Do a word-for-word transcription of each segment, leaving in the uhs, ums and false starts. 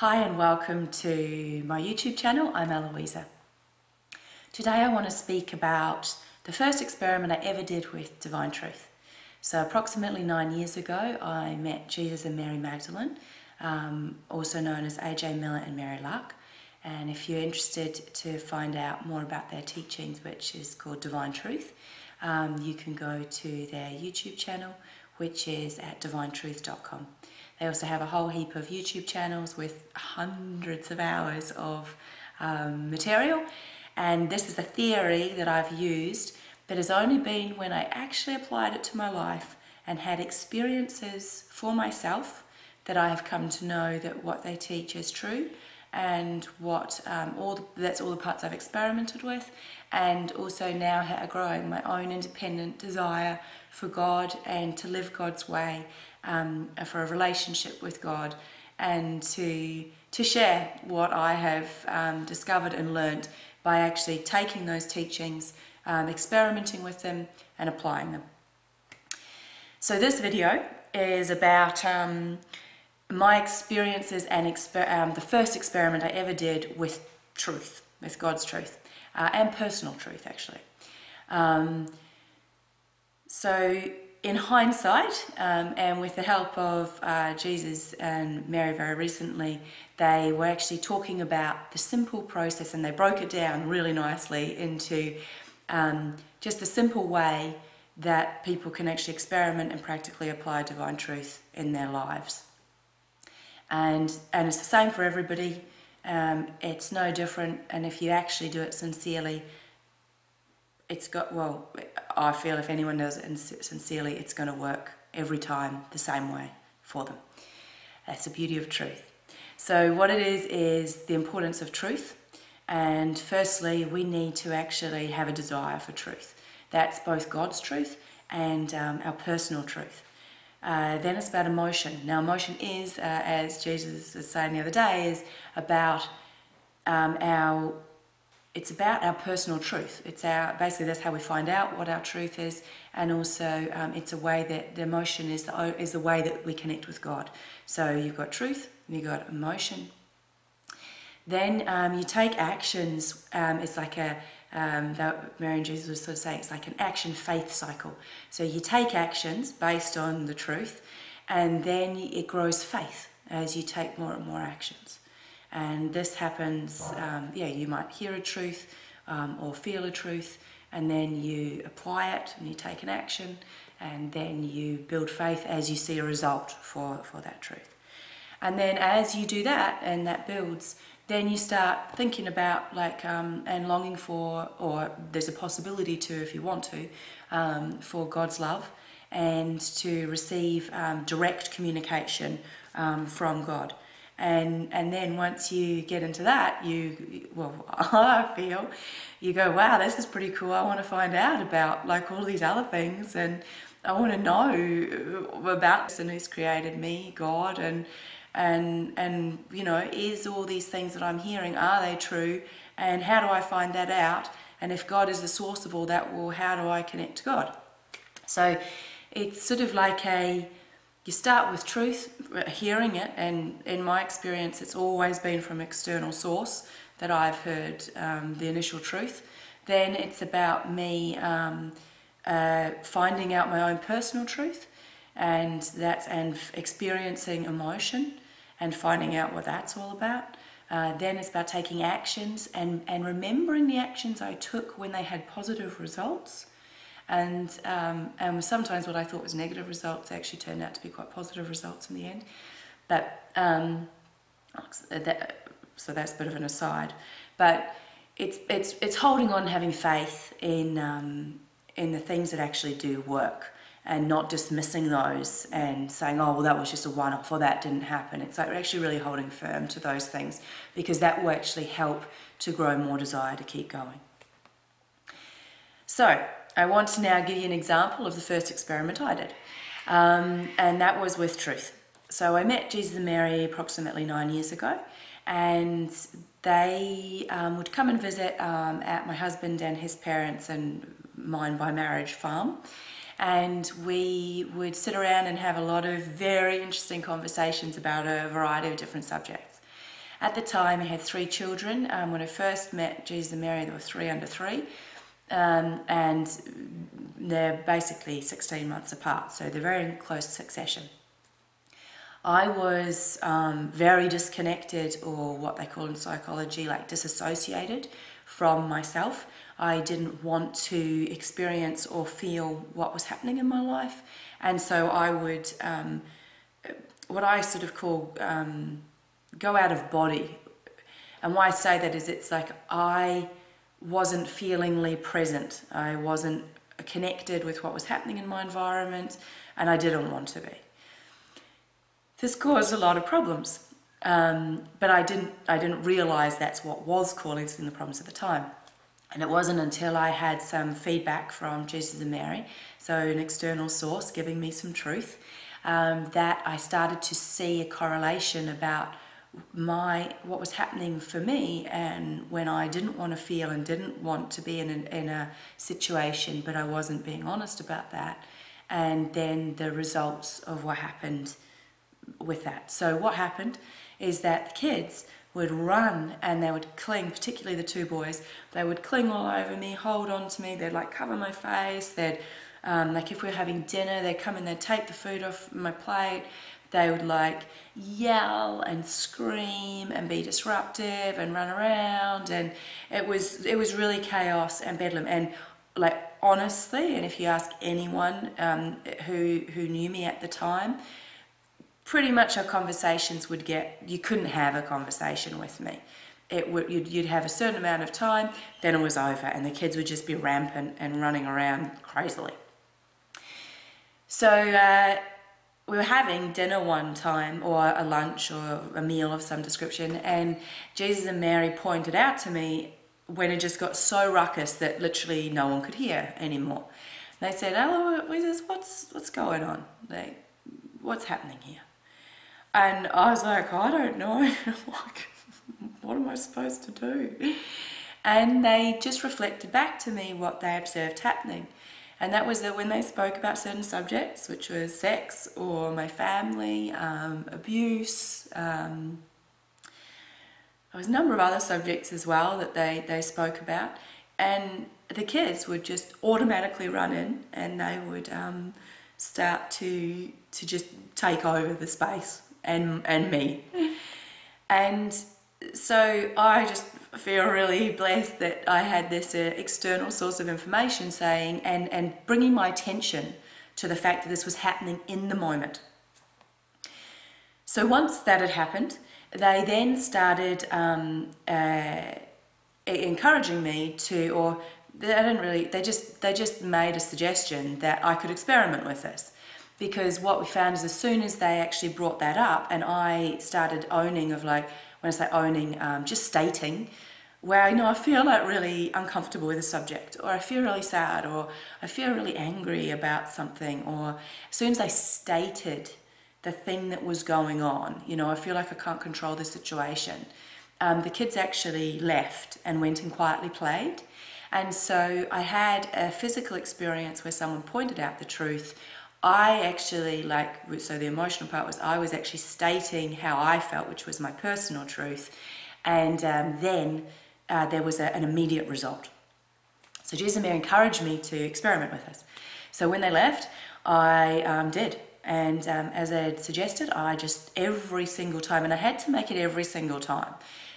Hi and welcome to my YouTube channel. I'm Eloisa. Today I want to speak about the first experiment I ever did with Divine Truth. So approximately nine years ago I met Jesus and Mary Magdalene, um, also known as A J Miller and Mary Luck, and if you're interested to find out more about their teachings, which is called Divine Truth, um, you can go to their YouTube channel, which is at divine truth dot com. They also have a whole heap of YouTube channels with hundreds of hours of um, material, and this is a theory that I've used, but has only been when I actually applied it to my life and had experiences for myself that I have come to know that what they teach is true, and what um, all the, that's all the parts I've experimented with, and also now growing my own independent desire for God and to live God's way, um, for a relationship with God, and to to share what I have um, discovered and learnt by actually taking those teachings, um, experimenting with them and applying them. So this video is about um, my experiences and exper um, the first experiment I ever did with truth, with God's truth, uh, and personal truth actually. Um, so in hindsight, um, and with the help of uh, Jesus and Mary very recently, they were actually talking about the simple process, and they broke it down really nicely into um, just the simple way that people can actually experiment and practically apply Divine Truth in their lives. And, and it's the same for everybody, um, it's no different, and if you actually do it sincerely, it's got, well, I feel if anyone does it sincerely, it's going to work every time the same way for them. That's the beauty of truth. So what it is, is the importance of truth, and firstly we need to actually have a desire for truth. That's both God's truth and um, our personal truth. Uh, then it's about emotion. Now emotion is, uh, as Jesus was saying the other day, is about um, our, it's about our personal truth. It's our, basically that's how we find out what our truth is, and also um, it's a way that the emotion is the, is the way that we connect with God. So you've got truth, you've got emotion. Then um, you take actions, um, it's like a, Um, that Mary and Jesus was sort of saying, it's like an action faith cycle. So you take actions based on the truth, and then it grows faith as you take more and more actions. And this happens, um, yeah, you might hear a truth um, or feel a truth, and then you apply it and you take an action, and then you build faith as you see a result for, for that truth. And then as you do that and that builds, then you start thinking about, like, um, and longing for, or there's a possibility to, if you want to, um, for God's love, and to receive um, direct communication um, from God. And, and then once you get into that, you, well, I feel, you go, wow, this is pretty cool. I want to find out about, like, all these other things, and I want to know about this, and who's created me, God, and And, and you know, is all these things that I'm hearing, are they true, and how do I find that out? And if God is the source of all that, well, how do I connect to God? So it's sort of like a, you start with truth, hearing it, and in my experience it's always been from external source that I've heard um, the initial truth. Then it's about me um, uh, finding out my own personal truth, and that's and experiencing emotion and finding out what that's all about. Uh, then it's about taking actions and, and remembering the actions I took when they had positive results, and, um, and sometimes what I thought was negative results actually turned out to be quite positive results in the end. But um, that, so that's a bit of an aside. But it's, it's, it's holding on, having faith in, um, in the things that actually do work, and not dismissing those and saying, oh, well, that was just a one-off, or that didn't happen. It's like actually really holding firm to those things, because that will actually help to grow more desire to keep going. So I want to now give you an example of the first experiment I did, um, and that was with truth. So I met Jesus and Mary approximately nine years ago, and they um, would come and visit um, at my husband and his parents and mine by marriage farm. And we would sit around and have a lot of very interesting conversations about a variety of different subjects. At the time, I had three children. Um, when I first met Jesus and Mary, there were three under three. Um, and they're basically sixteen months apart, so they're very in close succession. I was um, very disconnected, or what they call in psychology, like disassociated from myself. I didn't want to experience or feel what was happening in my life, and so I would, um, what I sort of call, um, go out of body. And why I say that is it's like I wasn't feelingly present. I wasn't connected with what was happening in my environment, and I didn't want to be. This caused a lot of problems, um, but I didn't, I didn't realise that's what was causing the problems at the time. And it wasn't until I had some feedback from Jesus and Mary, so an external source giving me some truth, um, that I started to see a correlation about my what was happening for me, and when I didn't want to feel and didn't want to be in an, in a situation, but I wasn't being honest about that, and then the results of what happened with that. So what happened is that the kids would run and they would cling, particularly the two boys, they would cling all over me, hold on to me, they'd like cover my face, they'd um, like if we were having dinner, they'd come and they'd take the food off my plate, they would like yell and scream and be disruptive and run around, and it was, it was really chaos and bedlam. And like honestly, and if you ask anyone um, who, who knew me at the time, pretty much our conversations would get, you couldn't have a conversation with me. It would, you'd, you'd have a certain amount of time, then it was over, and the kids would just be rampant and running around crazily. So uh, we were having dinner one time, or a lunch or a meal of some description, and Jesus and Mary pointed out to me when it just got so ruckus that literally no one could hear anymore. They said, "Eloisa, what's, what's going on? Like, what's happening here?" And I was like, I don't know, like, what am I supposed to do? And they just reflected back to me what they observed happening. And that was that when they spoke about certain subjects, which was sex or my family, um, abuse, um, there was a number of other subjects as well that they, they spoke about. And the kids would just automatically run in, and they would um, start to, to just take over the space. And, and me. And so I just feel really blessed that I had this uh, external source of information saying, and, and bringing my attention to the fact that this was happening in the moment. So once that had happened, they then started um, uh, encouraging me to, or they didn't really, they just, they just made a suggestion that I could experiment with this. Because what we found is as soon as they actually brought that up, and I started owning of like, when I say owning, um, just stating, well, you know, I feel like really uncomfortable with a subject, or I feel really sad, or I feel really angry about something, or as soon as I stated the thing that was going on, you know, I feel like I can't control this situation. Um, the kids actually left and went and quietly played. And so I had a physical experience where someone pointed out the truth. I actually, like, so the emotional part was I was actually stating how I felt, which was my personal truth, and um, then uh, there was a, an immediate result. So Jesus and Mary encouraged me to experiment with this. So when they left, I um, did, and um, as I had suggested, I just every single time, and I had to make it every single time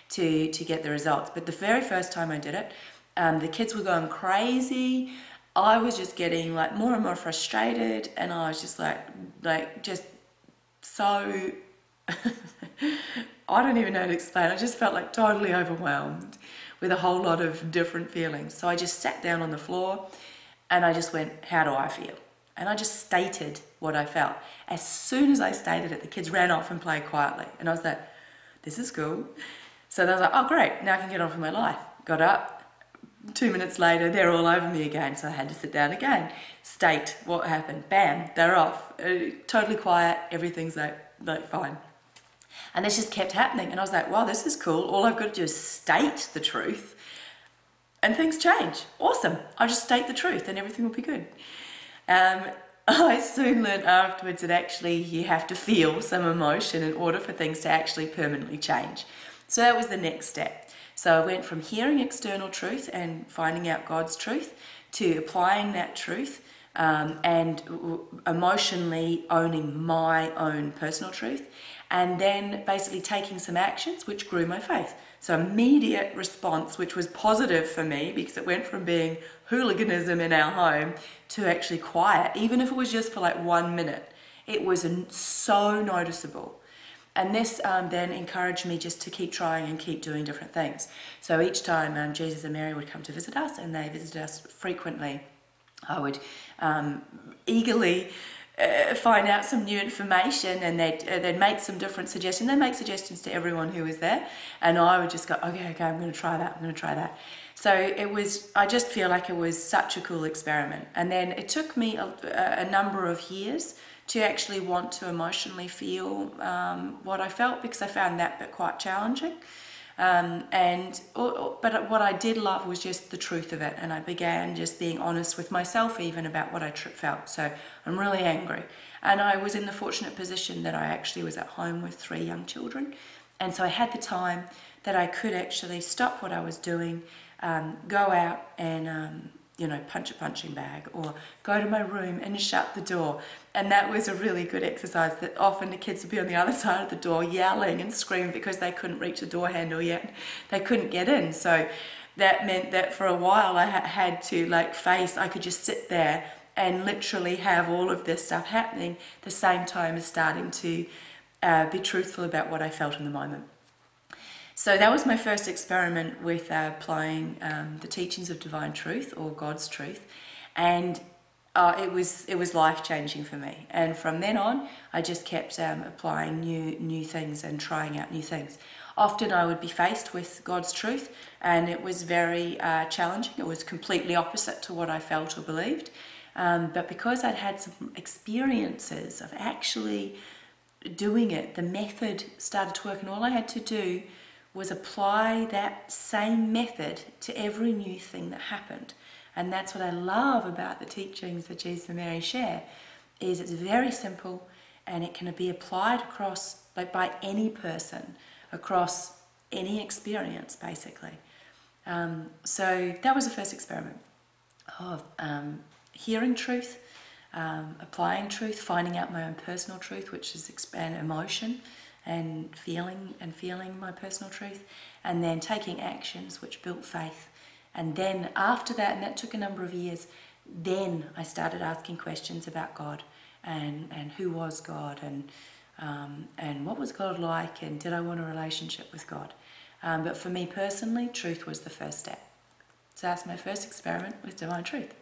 to, to get the results, but the very first time I did it, um, the kids were going crazy. I was just getting like more and more frustrated, and I was just like, like just so, I don't even know how to explain, I just felt like totally overwhelmed with a whole lot of different feelings. So I just sat down on the floor and I just went, how do I feel? And I just stated what I felt. As soon as I stated it, the kids ran off and played quietly, and I was like, this is cool. So they were like, oh great, now I can get on with my life. Got up. Two minutes later, they're all over me again, so I had to sit down again, state what happened, bam, they're off, uh, totally quiet, everything's like, like fine. And this just kept happening, and I was like, wow, this is cool, all I've got to do is state the truth, and things change, awesome, I'll just state the truth and everything will be good. Um, I soon learned afterwards that actually you have to feel some emotion in order for things to actually permanently change. So that was the next step. So I went from hearing external truth and finding out God's truth to applying that truth um, and emotionally owning my own personal truth, and then basically taking some actions which grew my faith. So immediate response, which was positive for me because it went from being hooliganism in our home to actually quiet, even if it was just for like one minute. It was so noticeable. And this um, then encouraged me just to keep trying and keep doing different things. So each time um, Jesus and Mary would come to visit us, and they visited us frequently, I would um, eagerly uh, find out some new information, and they'd, uh, they'd make some different suggestions. They make suggestions to everyone who was there, and I would just go, okay, okay, I'm going to try that, I'm going to try that. So it was, I just feel like it was such a cool experiment. And then it took me a, a number of years to actually want to emotionally feel um, what I felt, because I found that bit quite challenging. Um, and but what I did love was just the truth of it, and I began just being honest with myself even about what I felt. So I'm really angry, and I was in the fortunate position that I actually was at home with three young children, and so I had the time that I could actually stop what I was doing, um, go out and um, you know, punch a punching bag, or go to my room and shut the door. And that was a really good exercise. That often the kids would be on the other side of the door yelling and screaming because they couldn't reach the door handle yet. They couldn't get in. So that meant that for a while I had to like face, I could just sit there and literally have all of this stuff happening at the same time as starting to uh, be truthful about what I felt in the moment. So that was my first experiment with uh, applying um, the teachings of Divine Truth, or God's Truth, and uh, it was it was life-changing for me. And from then on, I just kept um, applying new new things and trying out new things. Often I would be faced with God's truth, and it was very uh, challenging. It was completely opposite to what I felt or believed. Um, but because I'd had some experiences of actually doing it, the method started to work, and all I had to do was apply that same method to every new thing that happened. And that's what I love about the teachings that Jesus and Mary share, is it's very simple, and it can be applied across, like, by any person, across any experience, basically. Um, so that was the first experiment of um, hearing truth, um, applying truth, finding out my own personal truth, which is expand emotion, and feeling and feeling my personal truth, and then taking actions which built faith. And then after that, and that took a number of years, then I started asking questions about God, and and who was God, and um, and what was God like, and did I want a relationship with God. Um, but for me personally, truth was the first step. So that's my first experiment with Divine Truth.